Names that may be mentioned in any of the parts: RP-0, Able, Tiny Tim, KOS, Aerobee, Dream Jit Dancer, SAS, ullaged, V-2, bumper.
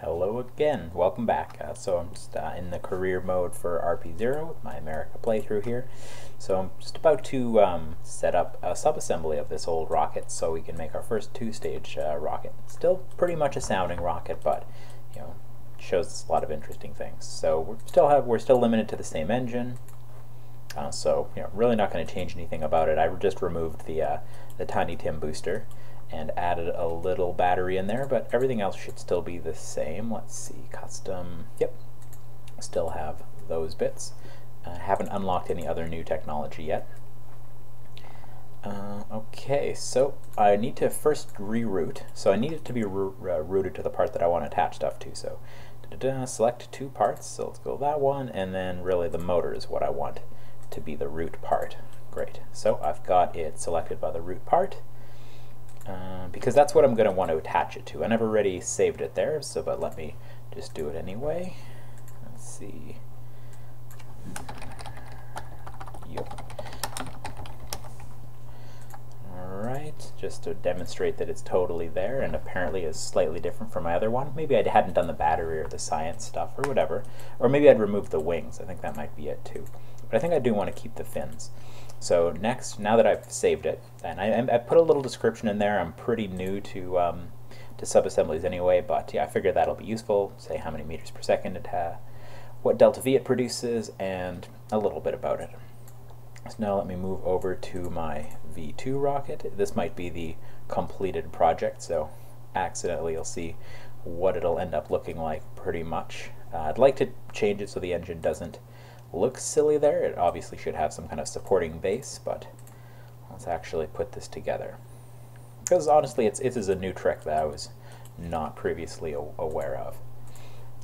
Hello again, welcome back. So I'm just in the career mode for RP0 with my America playthrough here. So I'm just about to set up a subassembly of this old rocket so we can make our first two-stage rocket. Still pretty much a sounding rocket, but you know, shows us a lot of interesting things. So we're still limited to the same engine. So you know, really not going to change anything about it. I just removed the Tiny Tim booster and added a little battery in there, but everything else should still be the same. Let's see, custom, yep, still have those bits. Haven't unlocked any other new technology yet. Okay, so I need to first reroute. So I need it to be routed to the part that I want to attach stuff to. So select two parts, so let's go that one, and then really the motor is what I want to be the root part. Great, so I've got it selected by the root part. Because that's what I'm going to want to attach it to. I never already saved it there, so but let me just do it anyway. Let's see. Yep. Alright, just to demonstrate that it's totally there, and apparently is slightly different from my other one. Maybe I hadn't done the battery or the science stuff or whatever. Or maybe I'd removed the wings. I think that might be it too. But I think I do want to keep the fins. So next, now that I've saved it, and I put a little description in there. I'm pretty new to sub-assemblies anyway, but yeah, I figure that'll be useful. Say how many meters per second it has, what delta V it produces, and a little bit about it. So now let me move over to my V2 rocket. This might be the completed project, so accidentally you'll see what it'll end up looking like pretty much. I'd like to change it so the engine doesn't looks silly there. It obviously should have some kind of supporting base, but let's actually put this together. Because honestly, it is a new trick that I was not previously aware of.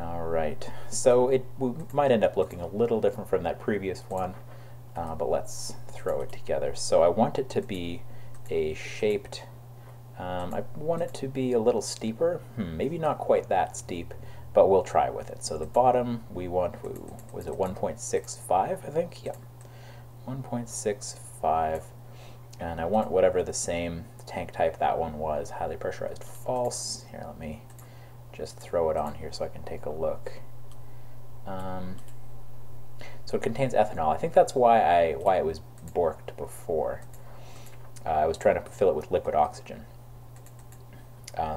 Alright, so it might end up looking a little different from that previous one, but let's throw it together. So I want it to be a shaped, I want it to be a little steeper, maybe not quite that steep, but we'll try with it. So the bottom we want, was it 1.65, I think? Yep, 1.65, and I want whatever the same tank type that one was, highly pressurized false. Here, let me just throw it on here so I can take a look. So it contains ethanol. I think that's why it was borked before. I was trying to fill it with liquid oxygen.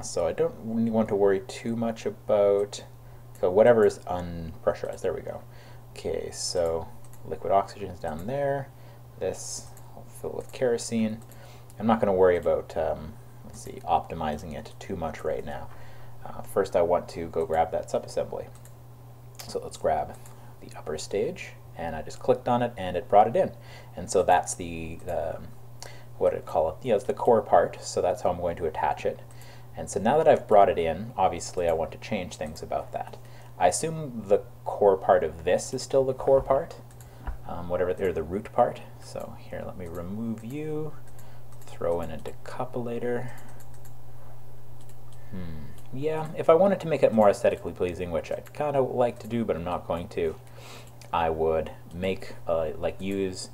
So I don't want to worry too much about, so whatever is unpressurized, there we go. Okay, so liquid oxygen is down there. This I'll fill with kerosene. I'm not going to worry about, let's see, optimizing it too much right now. First I want to go grab that subassembly. So let's grab the upper stage, and I just clicked on it and it brought it in. And so that's the, what do I call it? Yeah, it's the core part, so that's how I'm going to attach it. And so now that I've brought it in, obviously I want to change things about that. I assume the core part of this is still the core part, whatever, or the root part. So here, let me remove you, throw in a decoupler. Yeah, if I wanted to make it more aesthetically pleasing, which I'd kind of like to do, but I'm not going to, I would make, like use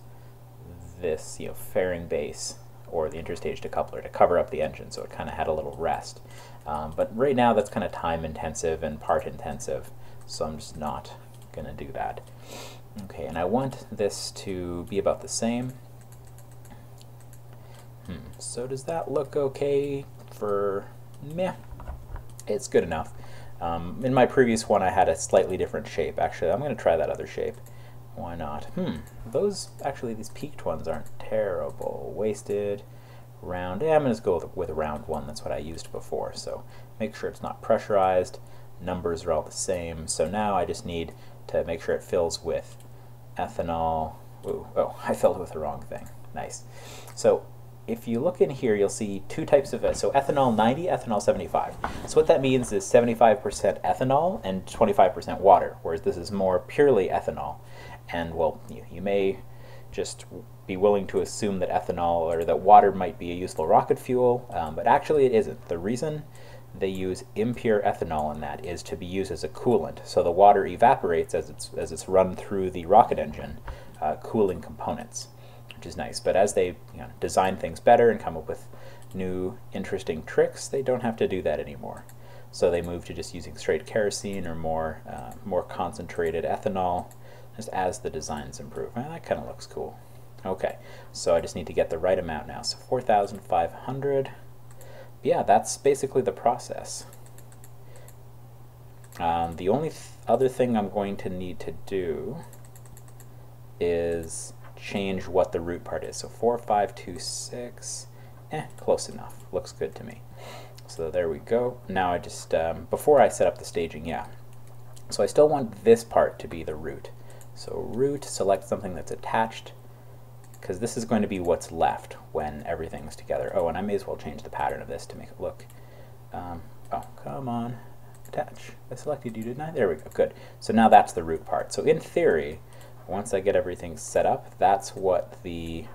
this, you know, fairing base or the interstage decoupler to cover up the engine so it kind of had a little rest. But right now that's kind of time intensive and part intensive, so I'm just not gonna do that. Okay, and I want this to be about the same. So does that look okay for meh? It's good enough. In my previous one I had a slightly different shape. Actually, I'm gonna try that other shape. Why not? Those, actually, these peaked ones aren't terrible. Wasted, round, yeah, I'm going to go with a round one. That's what I used before. So make sure it's not pressurized. Numbers are all the same. So now I just need to make sure it fills with ethanol. Ooh, oh, I filled it with the wrong thing. Nice. So if you look in here, you'll see two types of, so ethanol 90, ethanol 75. So what that means is 75% ethanol and 25% water, whereas this is more purely ethanol. And well, you may just be willing to assume that ethanol or that water might be a useful rocket fuel, but actually it isn't. The reason they use impure ethanol in that is to be used as a coolant. So the water evaporates as it's run through the rocket engine, cooling components, which is nice. But as they design things better and come up with new interesting tricks, they don't have to do that anymore. So they moved to just using straight kerosene or more concentrated ethanol, just as the designs improve. And that kind of looks cool. Okay, so I just need to get the right amount now. So 4,500. Yeah, that's basically the process. The only other thing I'm going to need to do is change what the root part is. So 4,526, close enough. Looks good to me. So there we go. Now I just, before I set up the staging, so I still want this part to be the root. So root, select something that's attached, because this is going to be what's left when everything's together. Oh, and I may as well change the pattern of this to make it look, oh, come on, attach. I selected you, didn't I? There we go, good. So now that's the root part. So in theory, once I get everything set up, that's what the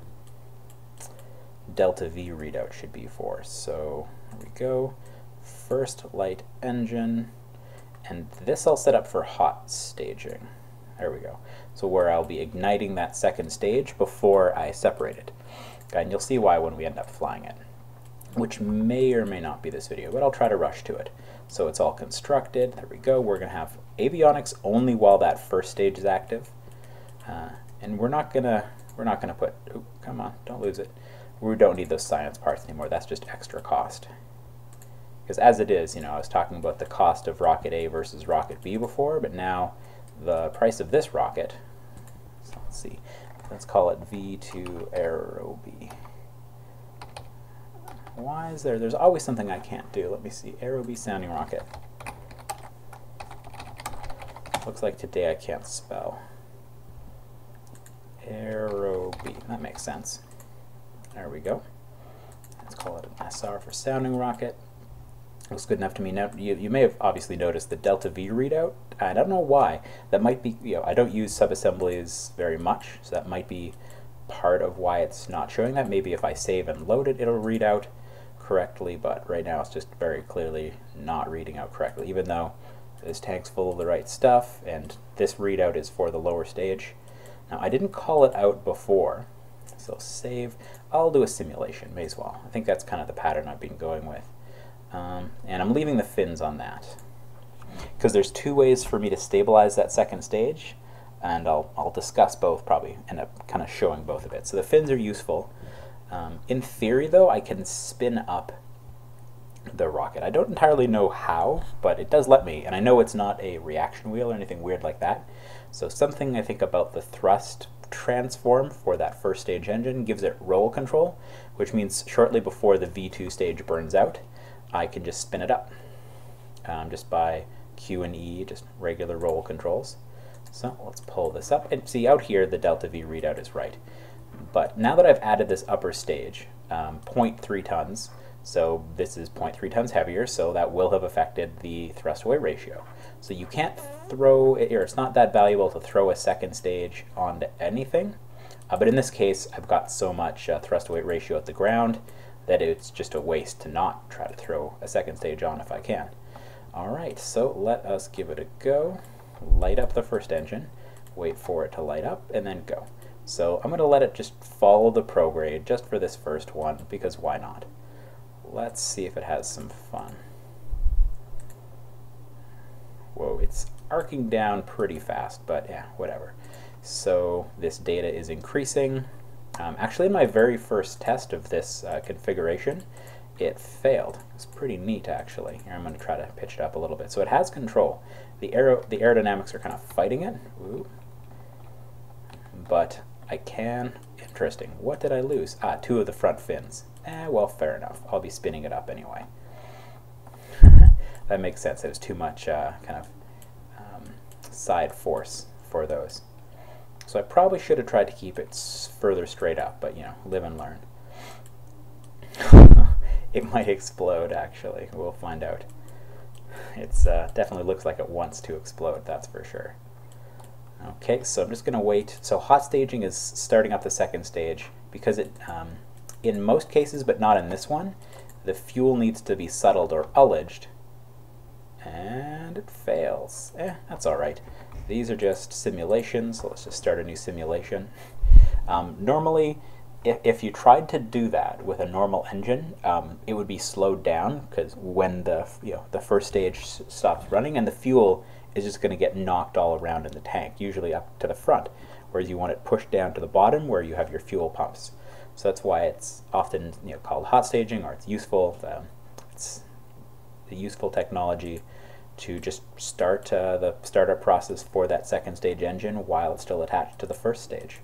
delta V readout should be for. So there we go, first light engine, and this I'll set up for hot staging. There we go. So where I'll be igniting that second stage before I separate it. Okay, and you'll see why when we end up flying it, which may or may not be this video, but I'll try to rush to it. So it's all constructed. There we go. We're going to have avionics only while that first stage is active. And we're not gonna put, oh, come on, don't lose it. We don't need those science parts anymore. That's just extra cost. Because as it is, you know, I was talking about the cost of rocket A versus rocket B before, but now the price of this rocket, so let's see, let's call it V2 Aerobee. Why is there, there's always something I can't do. Let me see, Aerobee sounding rocket. Looks like today I can't spell. Aerobee, that makes sense. There we go. Let's call it an SR for sounding rocket. Looks good enough to me. Now, you may have obviously noticed the delta V readout. I don't know why. That might be, you know, I don't use subassemblies very much, so that might be part of why it's not showing that. Maybe if I save and load it, it'll read out correctly, but right now it's just very clearly not reading out correctly, even though this tank's full of the right stuff, and this readout is for the lower stage. Now, I didn't call it out before, so save. I'll do a simulation, may as well. I think that's kind of the pattern I've been going with. And I'm leaving the fins on that because there's two ways for me to stabilize that second stage, and I'll discuss both, probably end up kind of showing both of it. So the fins are useful. In theory though, I can spin up the rocket. I don't entirely know how, but it does let me, and I know it's not a reaction wheel or anything weird like that. So something I think about the thrust transform for that first stage engine gives it roll control, which means shortly before the V2 stage burns out, I can just spin it up just by Q and E, just regular roll controls. So let's pull this up, and see out here the delta V readout is right. But now that I've added this upper stage, 0.3 tons, so this is 0.3 tons heavier, so that will have affected the thrust-to-weight ratio. So you can't throw it, or it's not that valuable to throw a second stage onto anything, but in this case, I've got so much thrust-to-weight ratio at the ground that it's just a waste to not try to throw a second stage on if I can. All right, so let us give it a go. Light up the first engine, wait for it to light up, and then go. So I'm going to let it just follow the prograde just for this first one, because why not? Let's see if it has some fun. Whoa, it's arcing down pretty fast, but yeah, whatever. So this data is increasing. Actually, in my very first test of this configuration, it failed. It's pretty neat, actually. Here, I'm going to try to pitch it up a little bit. So it has control. The aerodynamics are kind of fighting it. Ooh. But I can. Interesting. What did I lose? Ah, two of the front fins. Well, fair enough. I'll be spinning it up anyway. That makes sense. It was too much kind of side force for those. So I probably should have tried to keep it further straight up, but you know, live and learn. It might explode, actually. We'll find out. It's definitely looks like it wants to explode, that's for sure. Okay, so I'm just going to wait. So hot staging is starting up the second stage, because it, in most cases, but not in this one, the fuel needs to be settled or ullaged, and it fails. That's all right. These are just simulations, so let's just start a new simulation. Normally, if you tried to do that with a normal engine, it would be slowed down, because when the the first stage stops running, and the fuel is just going to get knocked all around in the tank, usually up to the front, whereas you want it pushed down to the bottom where you have your fuel pumps. So that's why it's often called hot staging, or it's useful. It's a useful technology to just start the startup process for that second stage engine while it's still attached to the first stage.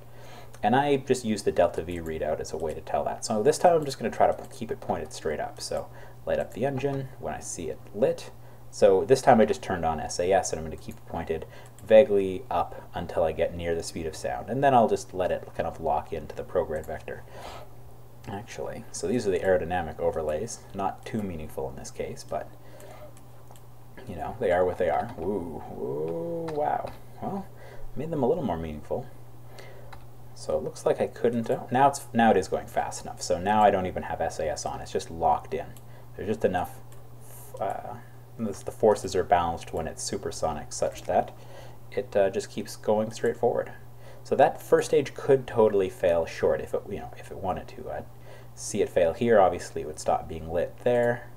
And I just use the delta V readout as a way to tell that. So this time I'm just going to try to keep it pointed straight up. So light up the engine when I see it lit. So this time I just turned on SAS, and I'm going to keep it pointed vaguely up until I get near the speed of sound. And then I'll just let it kind of lock into the prograde vector. Actually, so these are the aerodynamic overlays. Not too meaningful in this case, but they are what they are. Ooh, ooh, wow. Well, made them a little more meaningful. So it looks like I couldn't. Oh, now it is going fast enough. So now I don't even have SAS on. It's just locked in. There's just enough. The forces are balanced when it's supersonic, such that it just keeps going straight forward. So that first stage could totally fail short if it if it wanted to. I'd see it fail here. Obviously, it would stop being lit there.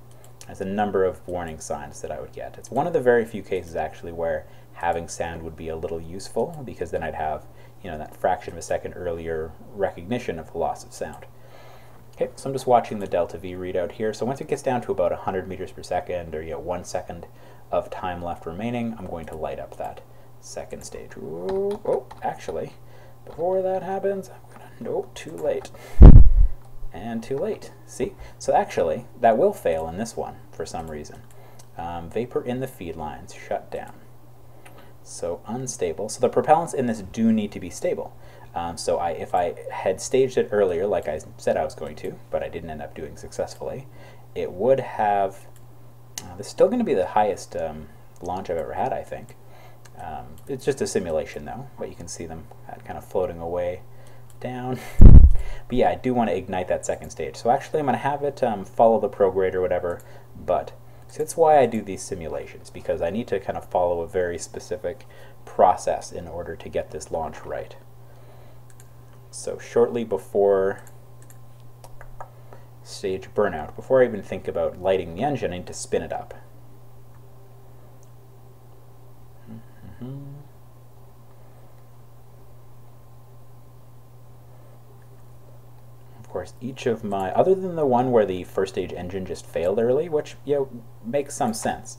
There's a number of warning signs that I would get. It's one of the very few cases actually where having sound would be a little useful, because then I'd have that fraction of a second earlier recognition of the loss of sound. Okay, so I'm just watching the delta V readout here. So once it gets down to about 100 meters per second, or 1 second of time left remaining, I'm going to light up that second stage. Ooh, oh, actually, before that happens, I'm gonna, nope, too late. And too late, see? So actually, that will fail in this one for some reason. Vapor in the feed lines shut down. So unstable. So the propellants in this do need to be stable. So if I had staged it earlier, like I said I was going to, but I didn't end up doing successfully, it would have, this is still going to be the highest launch I've ever had, I think. It's just a simulation though, but you can see them kind of floating away down. But yeah, I do want to ignite that second stage. So actually I'm going to have it follow the prograde or whatever, but so that's why I do these simulations, because I need to kind of follow a very specific process in order to get this launch right. So shortly before stage burnout, before I even think about lighting the engine, I need to spin it up. Of course, each of my, other than the one where the first stage engine just failed early, which makes some sense,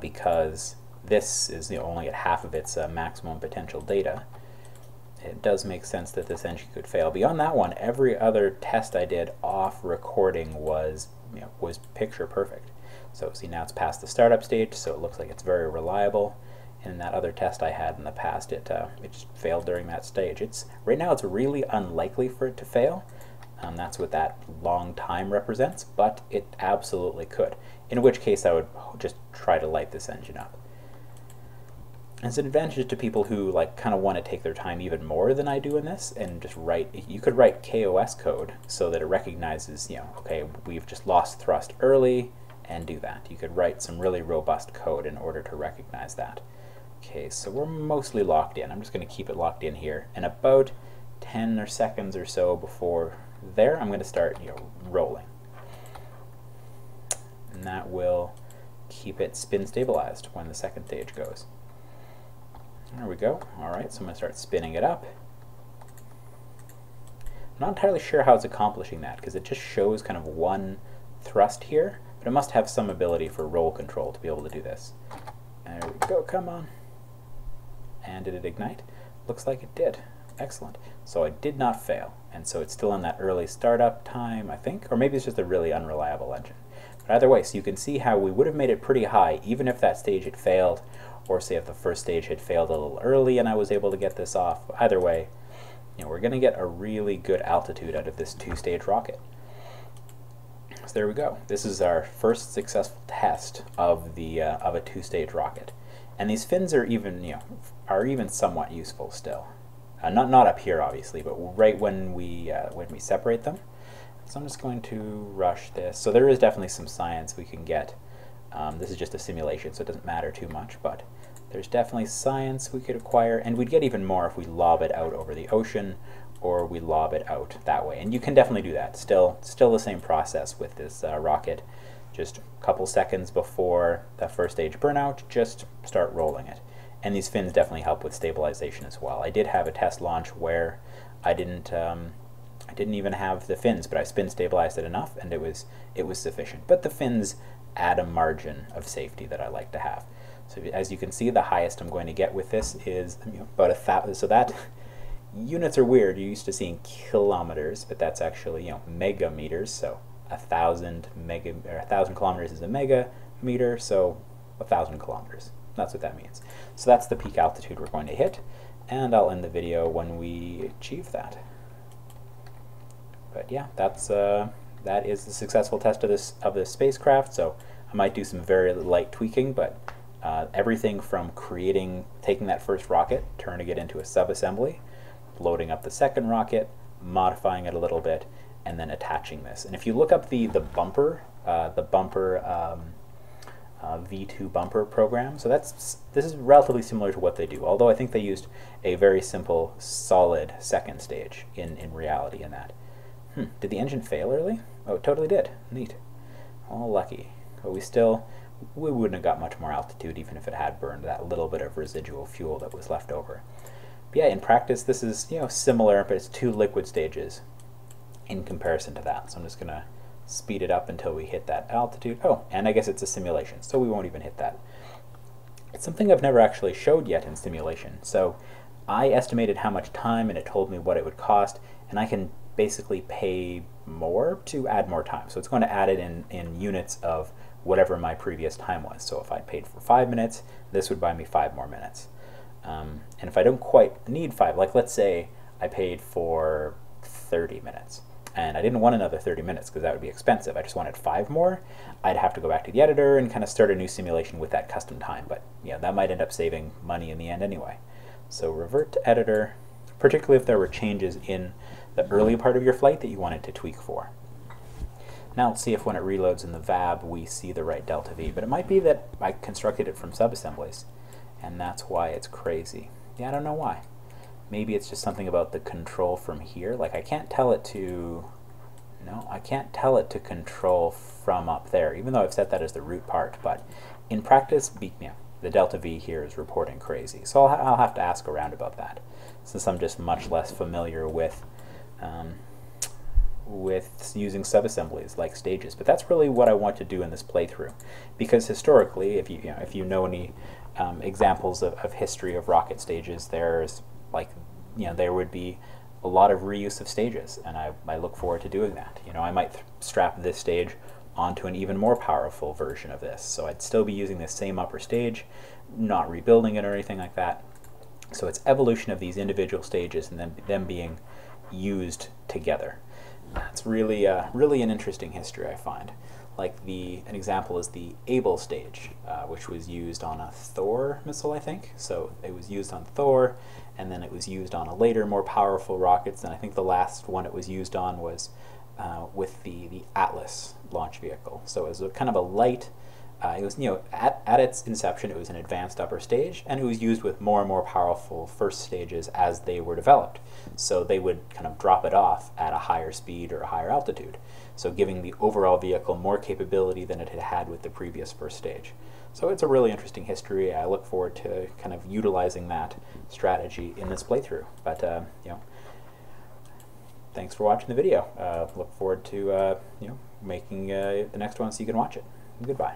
because this is only at half of its maximum potential data. It does make sense that this engine could fail. Beyond that one, every other test I did off recording was picture perfect. So see, now it's past the startup stage, so it looks like it's very reliable. In that other test I had in the past, it just failed during that stage. Right now it's really unlikely for it to fail. That's what that long time represents, but it absolutely could. In which case I would just try to light this engine up. And it's an advantage to people who kind of want to take their time even more than I do in this, and just write, you could write KOS code so that it recognizes, okay, we've just lost thrust early, and do that. You could write some really robust code in order to recognize that. Okay, so we're mostly locked in. I'm just going to keep it locked in here, and about 10 or seconds or so before there, I'm going to start rolling, and that will keep it spin stabilized when the second stage goes. There we go. All right, so I'm going to start spinning it up. I'm not entirely sure how it's accomplishing that, because it just shows kind of one thrust here, but it must have some ability for roll control to be able to do this. There we go. Come on. And did it ignite? Looks like it did. Excellent. So I did not fail, and so it's still in that early startup time, I think, or maybe it's just a really unreliable engine. But either way, so you can see how we would have made it pretty high even if that stage had failed, or say if the first stage had failed a little early and I was able to get this off. Either way, we're going to get a really good altitude out of this two-stage rocket. So there we go. This is our first successful test of the of a two-stage rocket, and these fins are even somewhat useful still. Not up here obviously, but right when we separate them. So I'm just going to rush this. So there is definitely some science we can get. This is just a simulation, so it doesn't matter too much, but there's definitely science we could acquire, and we'd get even more if we lob it out over the ocean or we lob it out that way. And you can definitely do that. Still the same process with this rocket. Just a couple seconds before the first stage burnout, just start rolling it. And these fins definitely help with stabilization as well. I did have a test launch where I didn't even have the fins, but I spin stabilized it enough, and it was sufficient. But the fins add a margin of safety that I like to have. So as you can see, the highest I'm going to get with this is about 1,000. So that units are weird. You're used to seeing kilometers, but that's actually megameters. So 1,000 kilometers is a megameter. So 1,000 kilometers. That's what that means. So that's the peak altitude we're going to hit, and I'll end the video when we achieve that. But yeah, that's that is the successful test of this spacecraft. So I might do some very light tweaking, but everything from taking that first rocket, turning it into a sub-assembly, loading up the second rocket, modifying it a little bit, and then attaching this. And if you look up the V2 bumper program, so this is relatively similar to what they do, although I think they used a very simple, solid second stage in reality in that. Did the engine fail early? Oh, it totally did. Neat. All lucky. But we wouldn't have got much more altitude even if it had burned that little bit of residual fuel that was left over. But yeah, in practice this is similar, but it's 2 liquid stages in comparison to that. So I'm just going to speed it up until we hit that altitude. Oh, and I guess it's a simulation, so we won't even hit that. It's something I've never actually showed yet in simulation. So I estimated how much time and it told me what it would cost, and I can basically pay more to add more time. So it's going to add it in units of whatever my previous time was. So if I paid for 5 minutes, this would buy me 5 more minutes. And if I don't quite need 5, like let's say I paid for 30 minutes, and I didn't want another 30 minutes because that would be expensive. I just wanted 5 more. I'd have to go back to the editor and kind of start a new simulation with that custom time. But that might end up saving money in the end anyway. So revert to editor, particularly if there were changes in the early part of your flight that you wanted to tweak for. Now let's see if when it reloads in the VAB we see the right delta V, but it might be that I constructed it from sub-assemblies, and that's why it's crazy. Yeah, I don't know why. Maybe it's just something about the control from here, like I can't tell it to... No, I can't tell it to control from up there, even though I've set that as the root part, but in practice, the delta V here is reporting crazy, so I'll have to ask around about that, since I'm just much less familiar with using sub-assemblies like stages. But that's really what I want to do in this playthrough, because historically, if you know any examples of history of rocket stages, there's there would be a lot of reuse of stages, and I look forward to doing that. I might strap this stage onto an even more powerful version of this, so I'd still be using this same upper stage, not rebuilding it or anything like that. So it's evolution of these individual stages and then them being used together. That's really an interesting history, I find. Like an example is the Able stage, which was used on a Thor missile, I think. So it was used on Thor, and then it was used on a later, more powerful rockets, and I think the last one it was used on was with the Atlas launch vehicle. So it was kind of a light, it was at its inception it was an advanced upper stage, and it was used with more and more powerful first stages as they were developed. So they would kind of drop it off at a higher speed or a higher altitude, so giving the overall vehicle more capability than it had had with the previous first stage. So it's a really interesting history. I look forward to kind of utilizing that strategy in this playthrough. But thanks for watching the video. Look forward to making the next one so you can watch it. Goodbye.